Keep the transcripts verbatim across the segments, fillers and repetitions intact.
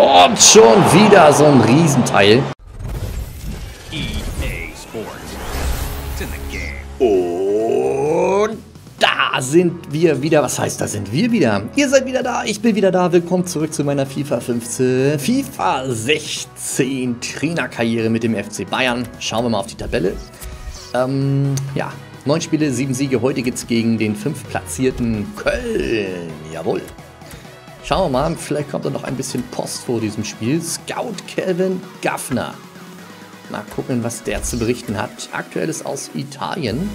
Und schon wieder so ein Riesenteil. E A Sports. Und da sind wir wieder. Was heißt, da sind wir wieder? Ihr seid wieder da, ich bin wieder da. Willkommen zurück zu meiner FIFA fünfzehn, FIFA sechzehn Trainerkarriere mit dem F C Bayern. Schauen wir mal auf die Tabelle. Ähm, ja, neun Spiele, sieben Siege. Heute geht's gegen den fünftplatzierten Köln. Jawohl. Schauen wir mal, vielleicht kommt da noch ein bisschen Post vor diesem Spiel. Scout Kevin Gaffner. Mal gucken, was der zu berichten hat. Aktuelles aus Italien.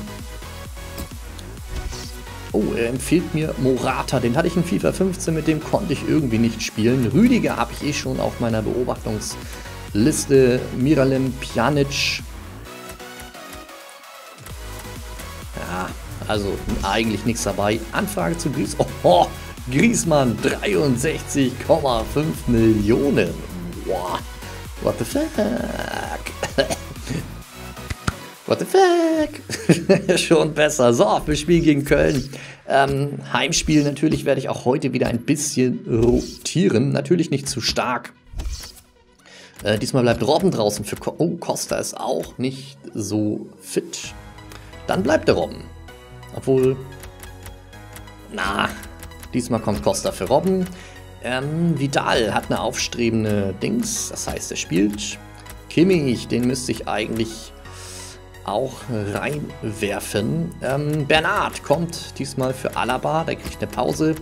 Oh, er empfiehlt mir Morata. Den hatte ich in FIFA fünfzehn, mit dem konnte ich irgendwie nicht spielen. Rüdiger habe ich eh schon auf meiner Beobachtungsliste. Miralem Pjanic. Ja, also eigentlich nichts dabei. Anfrage zu Griesmann. Oh, Griesmann, dreiundsechzig Komma fünf Millionen. Wow. What the fuck? What the fuck? Schon besser. So, wir spielen gegen Köln. Ähm, Heimspiel natürlich, werde ich auch heute wieder ein bisschen rotieren. Natürlich nicht zu stark. Äh, diesmal bleibt Robben draußen für Ko Oh, Costa ist auch nicht so fit. Dann bleibt der Robben. Obwohl... Na... Diesmal kommt Costa für Robben. Ähm, Vidal hat eine aufstrebende Dings, das heißt, er spielt. Kimmich, den müsste ich eigentlich auch reinwerfen. Ähm, Bernard kommt diesmal für Alaba, der kriegt eine Pause.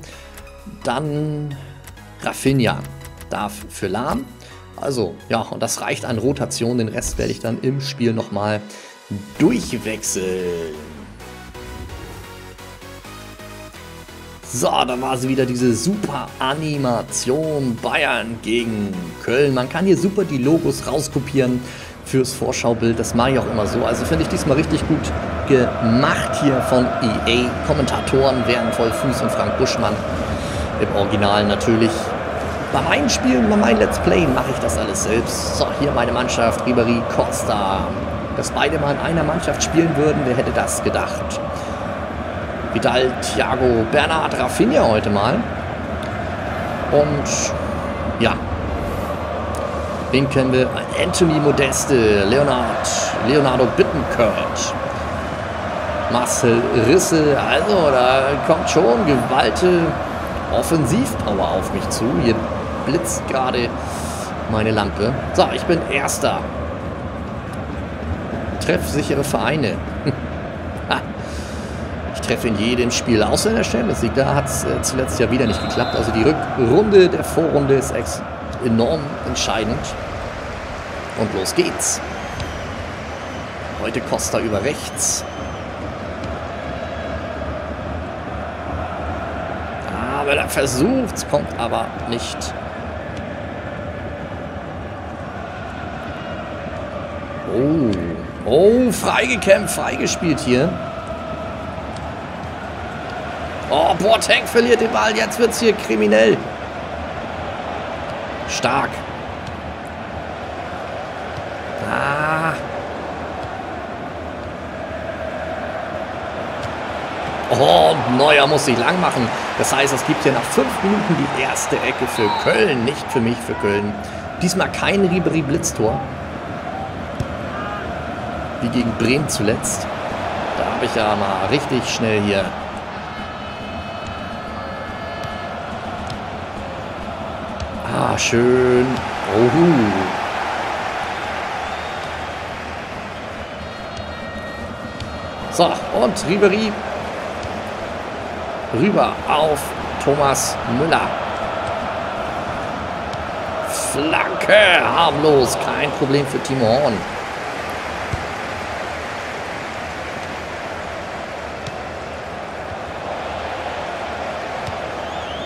Dann Rafinha darf für Lahm. Also, ja, und das reicht an Rotation. Den Rest werde ich dann im Spiel nochmal durchwechseln. So, da war sie wieder, diese super Animation Bayern gegen Köln. Man kann hier super die Logos rauskopieren fürs Vorschaubild. Das mache ich auch immer so. Also finde ich diesmal richtig gut gemacht hier von E A. Kommentatoren wären Vollfuß und Frank Buschmann. Im Original natürlich. Bei meinen Spielen, bei meinen Let's Play mache ich das alles selbst. So, hier meine Mannschaft, Ribéry, Costa. Dass beide mal in einer Mannschaft spielen würden, wer hätte das gedacht? Vidal, Thiago, Bernard, Rafinha heute mal. Und ja, wen kennen wir? Anthony Modeste, Leonard, Leonardo Bittencourt, Marcel Risse. Also da kommt schon gewaltige Offensivpower auf mich zu. Hier blitzt gerade meine Lampe. So, ich bin Erster. Treffsichere Vereine. Treffe in jedem Spiel, außer in der Champions League. Da hat es äh, zuletzt ja wieder nicht geklappt. Also die Rückrunde der Vorrunde ist enorm entscheidend. Und los geht's. Heute Costa über rechts. Aber da versucht's, kommt aber nicht. Oh, oh, freigekämpft, freigespielt hier. Oh, Boateng verliert den Ball. Jetzt wird's hier kriminell. Stark. Ah. Oh, Neuer muss sich lang machen. Das heißt, es gibt hier nach fünf Minuten die erste Ecke für Köln. Nicht für mich, für Köln. Diesmal kein Ribéry-Blitztor. Wie gegen Bremen zuletzt. Da habe ich ja mal richtig schnell hier... Ah, schön. Ohu. So, und Ribéry rüber auf Thomas Müller. Flanke, harmlos. Kein Problem für Timo Horn.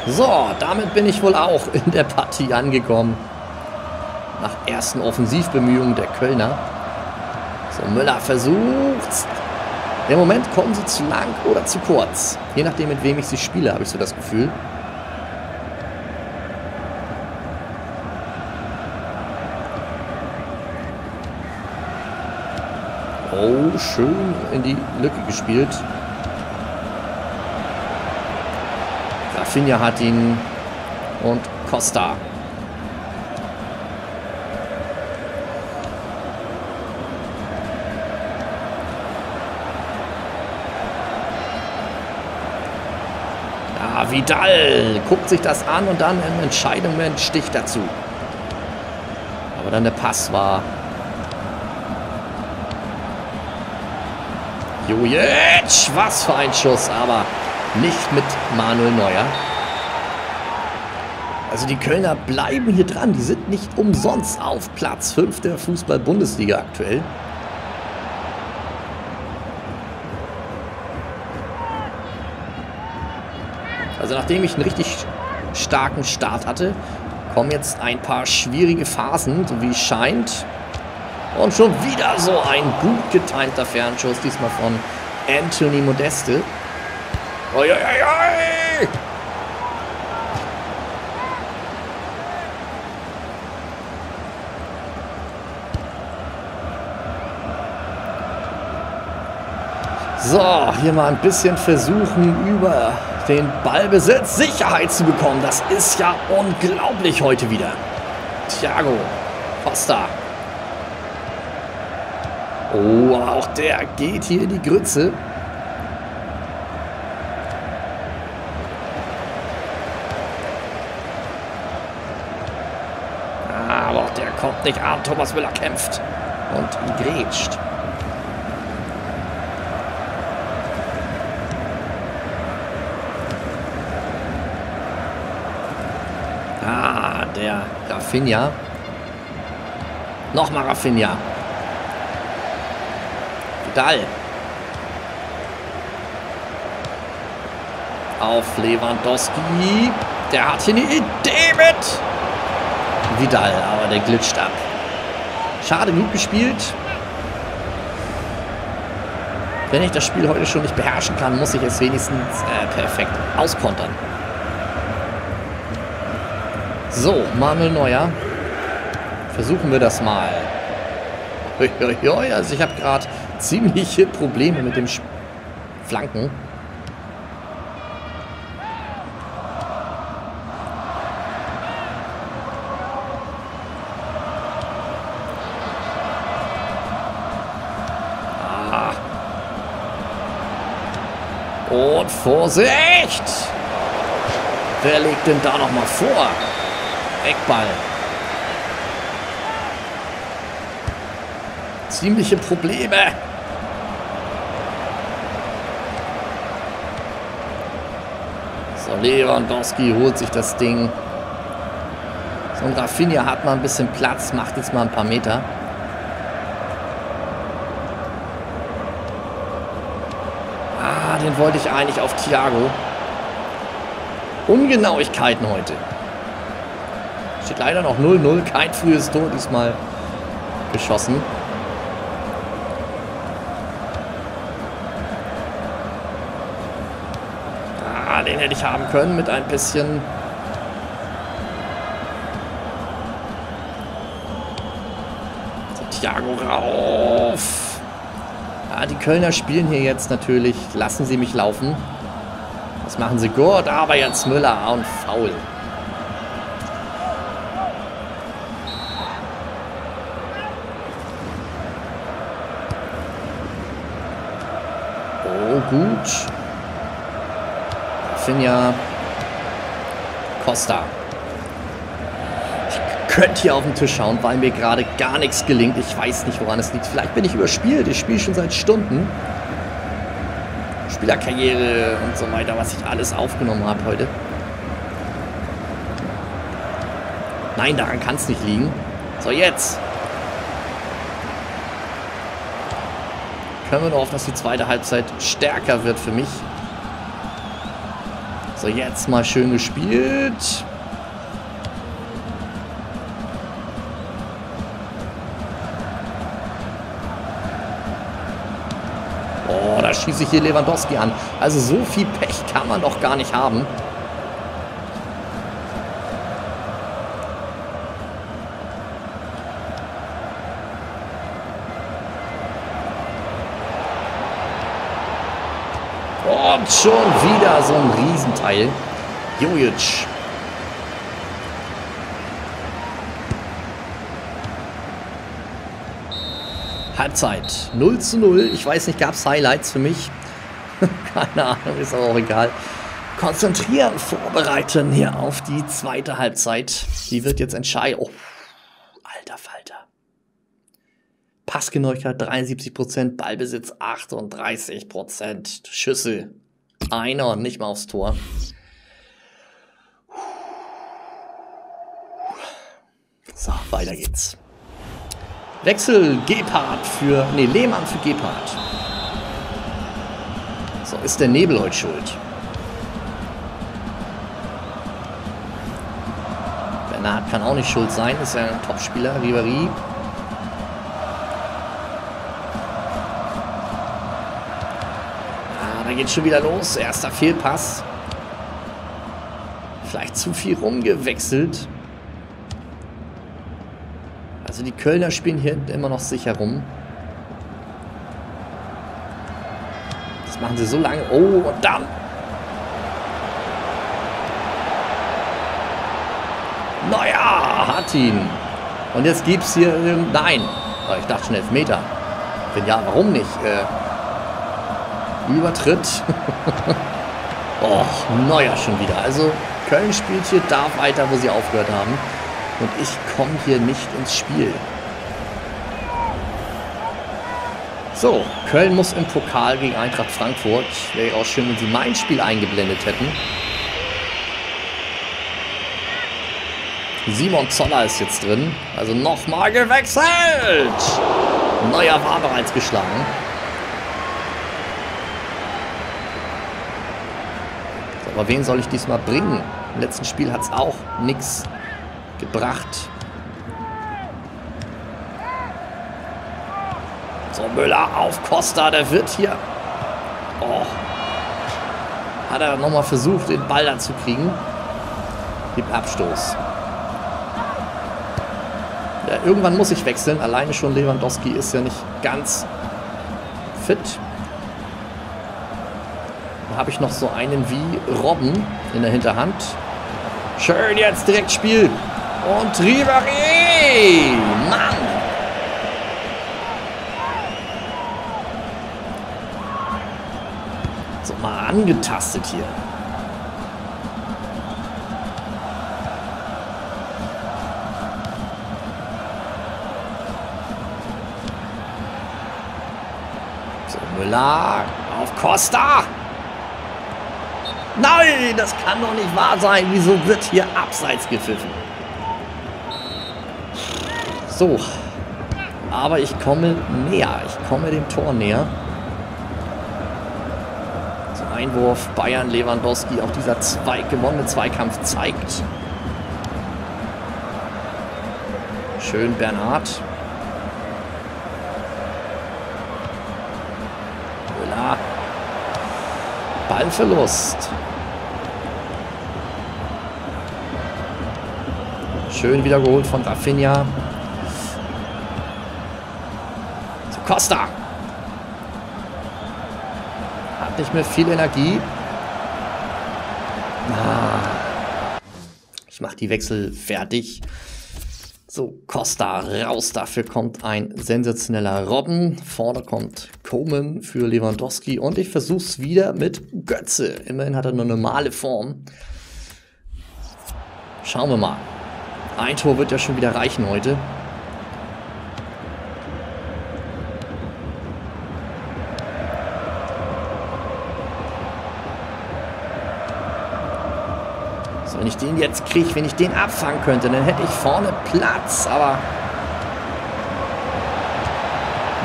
So, damit bin ich wohl auch in der Partie angekommen. Nach ersten Offensivbemühungen der Kölner. So, Müller versucht's. Im Moment kommen sie zu lang oder zu kurz. Je nachdem, mit wem ich sie spiele, habe ich so das Gefühl. Oh, schön in die Lücke gespielt. Rafinha hat ihn und Costa. Neuer, Vidal, guckt sich das an und dann im entscheidenden Stich dazu. Aber dann der Pass war. Jojić, was für ein Schuss, aber nicht mit Manuel Neuer. Also die Kölner bleiben hier dran, die sind nicht umsonst auf Platz fünf der Fußball-Bundesliga aktuell. Also nachdem ich einen richtig starken Start hatte, kommen jetzt ein paar schwierige Phasen, so wie es scheint. Und schon wieder so ein gut getimter Fernschuss, diesmal von Anthony Modeste. Oi, oi, oi, oi. So, hier mal ein bisschen versuchen, über den Ballbesitz Sicherheit zu bekommen. Das ist ja unglaublich heute wieder. Thiago, Costa. Oh, auch der geht hier in die Grütze. Aber auch der kommt nicht an. Thomas Müller kämpft und grätscht. Ah, der Rafinha. Nochmal Rafinha. Vidal. Auf Lewandowski. Der hat hier eine Idee mit. Vidal, aber der glitscht ab. Schade, gut gespielt. Wenn ich das Spiel heute schon nicht beherrschen kann, muss ich es wenigstens äh, perfekt auskontern. So, Manuel Neuer. Versuchen wir das mal. Also ich habe gerade ziemliche Probleme mit dem Flanken. Ah. Und Vorsicht! Wer legt denn da nochmal vor? Eckball. Ziemliche Probleme. So, Lewandowski holt sich das Ding. So, und Rafinha hat mal ein bisschen Platz, macht jetzt mal ein paar Meter. Ah, den wollte ich eigentlich auf Thiago. Ungenauigkeiten heute. Steht leider noch null null, kein frühes Tor diesmal geschossen. Ah, den hätte ich haben können mit ein bisschen. So, Thiago rauf. Ah, die Kölner spielen hier jetzt natürlich. Lassen sie mich laufen. Das machen sie gut, aber jetzt Müller und faul. Gut. Finja. Costa. Ich könnte hier auf den Tisch schauen, weil mir gerade gar nichts gelingt. Ich weiß nicht, woran es liegt. Vielleicht bin ich überspielt. Ich spiele schon seit Stunden. Spielerkarriere und so weiter, was ich alles aufgenommen habe heute. Nein, daran kann es nicht liegen. So, jetzt. Können wir nur hoffen, dass die zweite Halbzeit stärker wird für mich. So, jetzt mal schön gespielt. Oh, da schieße ich hier Lewandowski an. Also so viel Pech kann man doch gar nicht haben. Und schon wieder so ein Riesenteil. Jojić. Halbzeit. null zu null. Ich weiß nicht, gab es Highlights für mich? Keine Ahnung, ist aber auch egal. konzentrieren, vorbereiten hier auf die zweite Halbzeit. Die wird jetzt entscheiden. Oh, alter Falter. Passgenauigkeit dreiundsiebzig Prozent, Ballbesitz achtunddreißig Prozent, Schüsse einer und nicht mal aufs Tor. So, weiter geht's. Wechsel Gebhardt für, nee, Lehmann für Gebhardt. So, ist der Nebel heute schuld. Bernard kann auch nicht schuld sein, ist ja ein Topspieler, Ribéry. Ah, da geht's schon wieder los, erster Fehlpass. Vielleicht zu viel rumgewechselt. Also die Kölner spielen hier immer noch sicher rum. Das machen sie so lange. Oh, und dann. Neuer hat ihn. Und jetzt gibt es hier... Nein. Ich dachte schon Elfmeter. Wenn ja, warum nicht? Äh, Übertritt. Och, Neuer schon wieder. Also Köln spielt hier da weiter, wo sie aufgehört haben. Und ich komme hier nicht ins Spiel. So, Köln muss im Pokal gegen Eintracht Frankfurt. Wäre auch schön, wenn sie mein Spiel eingeblendet hätten. Simon Zoller ist jetzt drin. Also nochmal gewechselt. Neuer war bereits geschlagen. So, aber wen soll ich diesmal bringen? Im letzten Spiel hat es auch nichts gebracht. So, Müller auf Costa, der wird hier. Oh. Hat er nochmal versucht, den Ball da zu kriegen. Gibt Abstoß. Ja, irgendwann muss ich wechseln. Alleine schon Lewandowski ist ja nicht ganz fit. Da habe ich noch so einen wie Robben in der Hinterhand. Schön jetzt direkt Spiel. Und Ribéry! Mann! So, mal angetastet hier. So, Müller auf Costa! Nein, das kann doch nicht wahr sein. Wieso wird hier abseits gepfiffen? So. Aber ich komme näher. Ich komme dem Tor näher. So, Einwurf Bayern, Lewandowski. Auch dieser Zweig, gewonnene Zweikampf zeigt. Schön Bernard. Müller. Ballverlust. Schön wiedergeholt von Rafinha. Zu Costa. Hat nicht mehr viel Energie. Ah. Ich mache die Wechsel fertig. So, Costa raus. Dafür kommt ein sensationeller Robben. Vorne kommt Coman für Lewandowski. Und ich versuche es wieder mit Götze. Immerhin hat er nur normale Form. Schauen wir mal. Ein Tor wird ja schon wieder reichen heute. So, wenn ich den jetzt kriege, wenn ich den abfangen könnte, dann hätte ich vorne Platz, aber...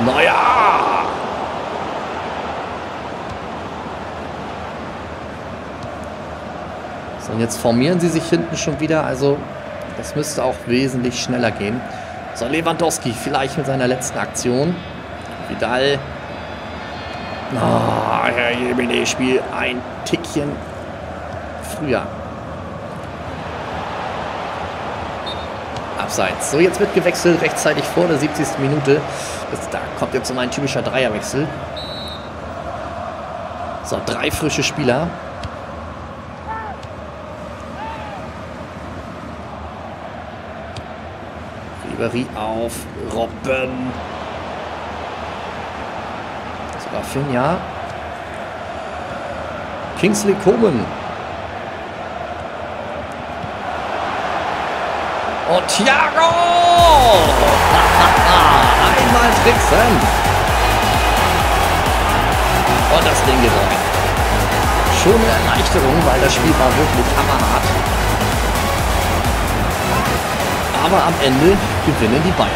Naja! So, und jetzt formieren sie sich hinten schon wieder, also... Das müsste auch wesentlich schneller gehen. So, Lewandowski vielleicht mit seiner letzten Aktion. Vidal. Ah, Herr Jemine, Spiel ein Tickchen früher. Abseits. So, jetzt wird gewechselt, rechtzeitig vor der siebzigsten Minute. Das, da kommt jetzt so mein typischer Dreierwechsel. So, drei frische Spieler. Auf Robben. Sogar Finja. Kingsley Coman. Und Thiago! Einmal tricksen! Und das Ding geht rein. Schöne Erleichterung, weil das Spiel war wirklich hammerhart. Aber am Ende gewinnen die Bayern.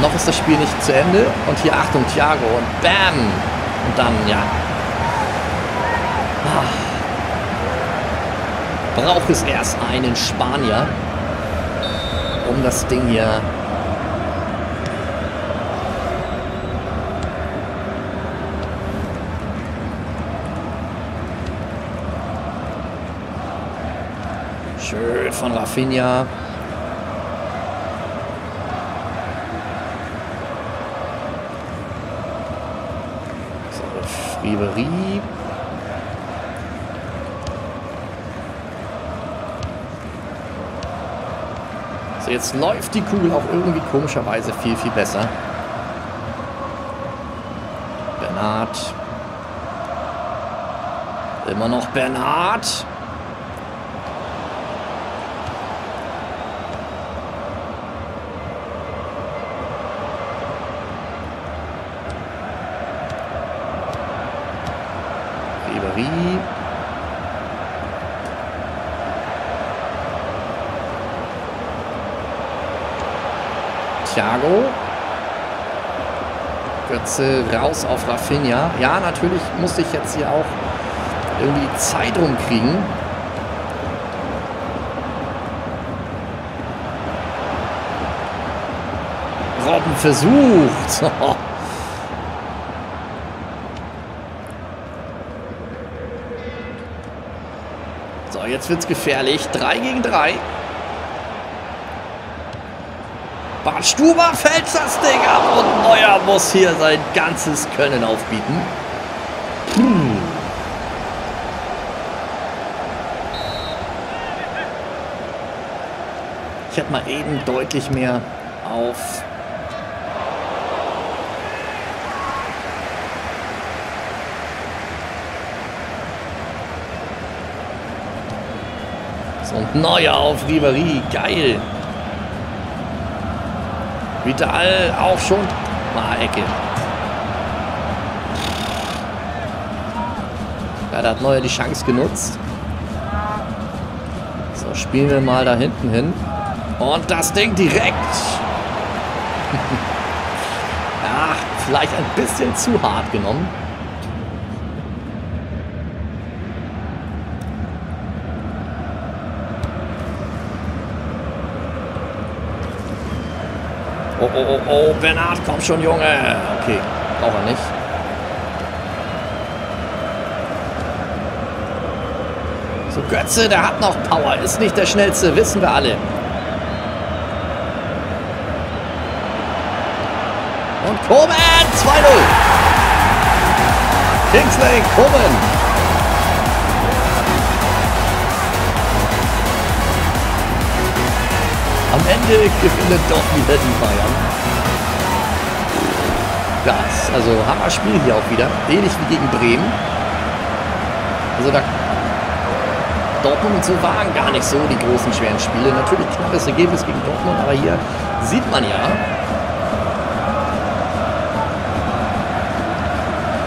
Noch ist das Spiel nicht zu Ende. Und hier, Achtung, Thiago. Und bam! Und dann, ja. Braucht es erst einen Spanier, um das Ding hier schön von Rafinha. So, Ribéry. Jetzt läuft die Kugel auch irgendwie komischerweise viel, viel besser. Bernard. Immer noch Bernard. Ribéry. Thiago. Götze raus auf Rafinha. Ja, natürlich musste ich jetzt hier auch irgendwie Zeit rumkriegen. Robben versucht. So, jetzt wird's gefährlich. drei gegen drei. Badstuber fällt das Ding ab und Neuer muss hier sein ganzes Können aufbieten. Hm. Ich hätte mal eben deutlich mehr auf so, und Neuer auf Ribéry, geil. Vidal auch schon. Mal Ecke. Ja, da hat Neuer die Chance genutzt. So, spielen wir mal da hinten hin. Und das Ding direkt. Ja, vielleicht ein bisschen zu hart genommen. Oh, oh, oh, oh, Bernard, komm schon, Junge. Okay, braucht er nicht. So, Götze, der hat noch Power. Ist nicht der Schnellste, wissen wir alle. Und Coman, zwei null. Kingsley Coman. Am Ende gewinnt doch wieder die Bayern. Das, also Hammer-Spiel hier auch wieder. Ähnlich wie gegen Bremen. Also da Dortmund und so waren gar nicht so die großen, schweren Spiele. Natürlich knappes Ergebnis gegen Dortmund, aber hier sieht man ja.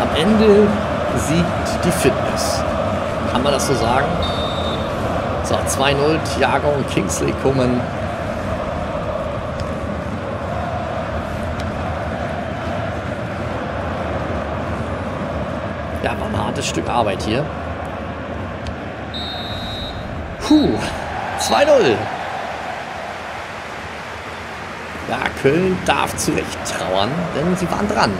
Am Ende siegt die Fitness. Kann man das so sagen? So, zwei null, Thiago und Kingsley Coman. Ja, war ein hartes Stück Arbeit hier. Puh, zwei null. Ja, Köln darf zurecht trauern, denn sie waren dran.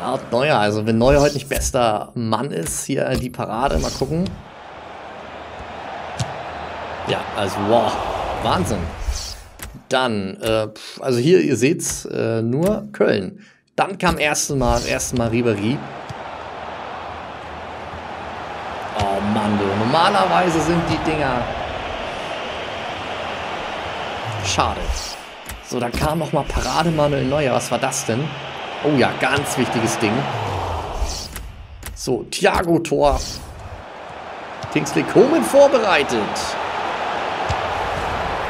Ja, und Neuer, also wenn Neuer heute nicht bester Mann ist, hier die Parade, mal gucken. Ja, also wow, Wahnsinn. Dann, äh, also hier, ihr seht's, äh, nur Köln. Dann kam erste Mal, erste Mal Ribéry. Oh Mann, du. Normalerweise sind die Dinger schade. So, da kam nochmal Parade Manuel Neuer. Was war das denn? Oh ja, ganz wichtiges Ding. So, Thiago Tor. Kingsley Coman vorbereitet.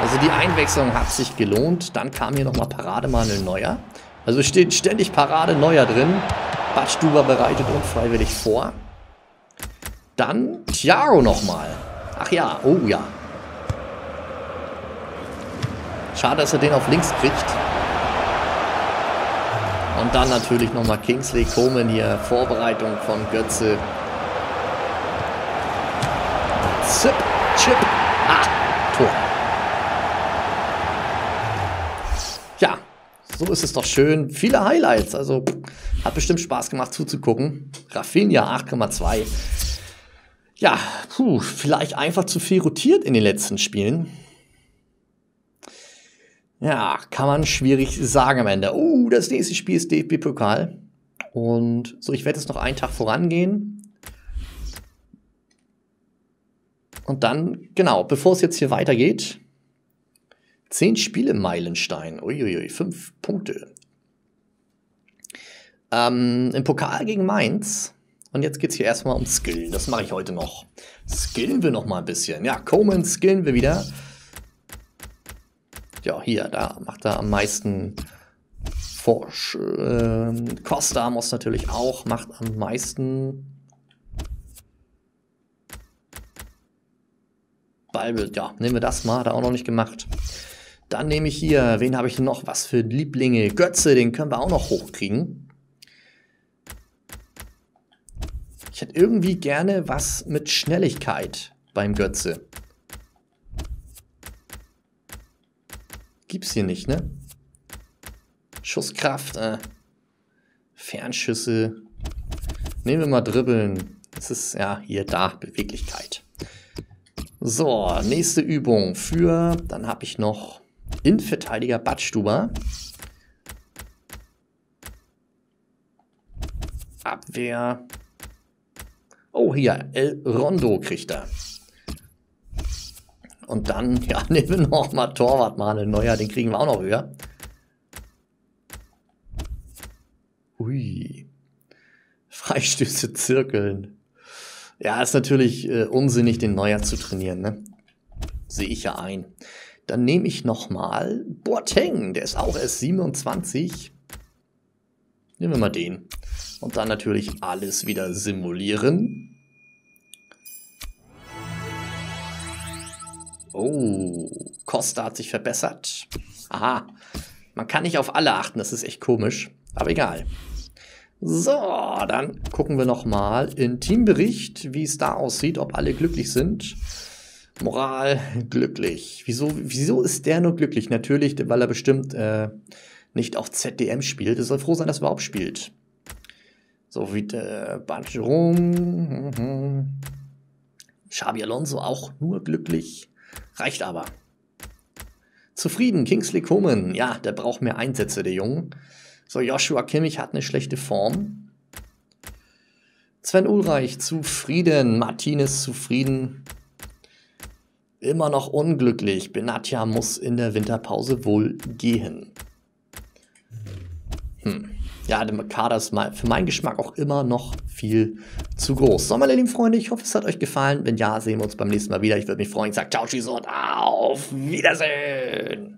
Also die Einwechslung hat sich gelohnt. Dann kam hier nochmal Parade Manuel Neuer. Also steht ständig Parade Neuer drin. Badstuber bereitet unfreiwillig vor. Dann Thiago nochmal. Ach ja, oh ja. Schade, dass er den auf links kriegt. Und dann natürlich nochmal Kingsley Coman hier. Vorbereitung von Götze. Zip, chip. Ah, Tor. Ja, so ist es doch schön. Viele Highlights. Also hat bestimmt Spaß gemacht zuzugucken. Rafinha acht Komma zwei. Ja, puh, vielleicht einfach zu viel rotiert in den letzten Spielen. Ja, kann man schwierig sagen am Ende. Oh, das nächste Spiel ist D F B-Pokal. Und so, ich werde jetzt noch einen Tag vorangehen. Und dann, genau, bevor es jetzt hier weitergeht, zehn Spiele Meilenstein. Uiuiui, fünf Punkte. Ähm, im Pokal gegen Mainz. Und jetzt geht es hier erstmal um Skillen. Das mache ich heute noch. Skillen wir noch mal ein bisschen. Ja, Coman skillen wir wieder. Ja, hier, da macht er am meisten Forsch. Ähm, Costa muss natürlich auch, macht am meisten Ball. Ja, nehmen wir das mal, hat er auch noch nicht gemacht. Dann nehme ich hier, wen habe ich noch? Was für Lieblinge? Götze, den können wir auch noch hochkriegen. Ich hätte irgendwie gerne was mit Schnelligkeit beim Götze. Gibt's hier nicht, ne? Schusskraft, äh. Fernschüsse. Nehmen wir mal Dribbeln. Das ist, ja, hier, da, Beweglichkeit. So, nächste Übung für, dann habe ich noch Innenverteidiger Badstuber. Abwehr. Oh, hier, El Rondo kriegt er. Und dann, ja, nehmen wir nochmal Torwart Manuel Neuer, den kriegen wir auch noch höher. Ui. Freistöße zirkeln. Ja, ist natürlich äh, unsinnig, den Neuer zu trainieren, ne? Sehe ich ja ein. Dann nehme ich nochmal Boateng, der ist auch erst siebenundzwanzig. Nehmen wir mal den. Und dann natürlich alles wieder simulieren. Oh, Costa hat sich verbessert. Aha, man kann nicht auf alle achten, das ist echt komisch, aber egal. So, dann gucken wir nochmal in Teambericht, wie es da aussieht, ob alle glücklich sind. Moral, glücklich. Wieso, wieso ist der nur glücklich? Natürlich, weil er bestimmt äh, nicht auf Z D M spielt. Er soll froh sein, dass er überhaupt spielt. So, wie der Bancherum. Mhm. Xabi Alonso auch nur glücklich. Reicht aber. Zufrieden, Kingsley Coman. Ja, der braucht mehr Einsätze, der Junge. So, Joshua Kimmich hat eine schlechte Form. Sven Ulreich, zufrieden. Martinez, zufrieden. Immer noch unglücklich. Benatia muss in der Winterpause wohl gehen. Hm. Ja, der Kader ist für meinen Geschmack auch immer noch viel zu groß. So, meine lieben Freunde, ich hoffe, es hat euch gefallen. Wenn ja, sehen wir uns beim nächsten Mal wieder. Ich würde mich freuen. Ich sage ciao, tschüss und auf Wiedersehen.